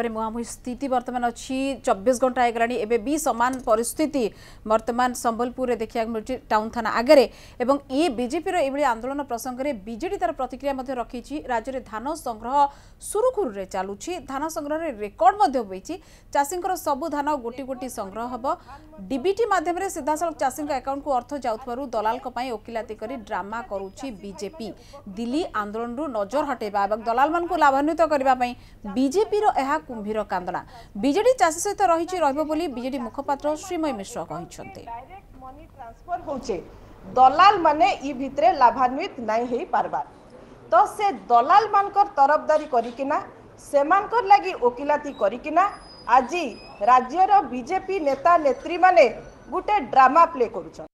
पर मुहांमुही स्थिति बर्तमान अच्छी 24 घंटा होगलानी एवं भी सामान परिस्थिति बर्तमान संबलपुर देखा मिली टाउन थाना आगे और ये बीजेपी ये आंदोलन प्रसंग में बीजेडी तार प्रतिक्रिया रखी राज्य में धान संग्रह सुरुखुरु रे चलुछि धान संग्रह रे रेकॉर्ड चाषी सबु धान गोटी गोटी संग्रह हम डीबीटी माध्यम रे सीधा सड़क चाषी अकाउंट को अर्थ जाउथवारु दलाल ओकिलाती करी ड्रामा करुछि बीजेपी दिल्ली आंदोलन रु नजर हटेबा और दलाल मानकु लाभान्वित करबा पई बीजेपी रो एहा कुंभीर कांदना बीजेडी चाषी सहित रहिछि रहबो बोली बीजेडी मुखपात्र श्रीमय मिश्र कहिसंते। डायरेक्ट मनी ट्रांसफर होचे दलाल माने ई भितरे लाभान्वित नै हे पारबा तो से दलाल मानकर तरफदारी करिकिना सेमानकर लागि ओकिलाती करिकिना आज राज्यर बीजेपी नेता नेत्री माने गुटे ड्रामा प्ले करूछन।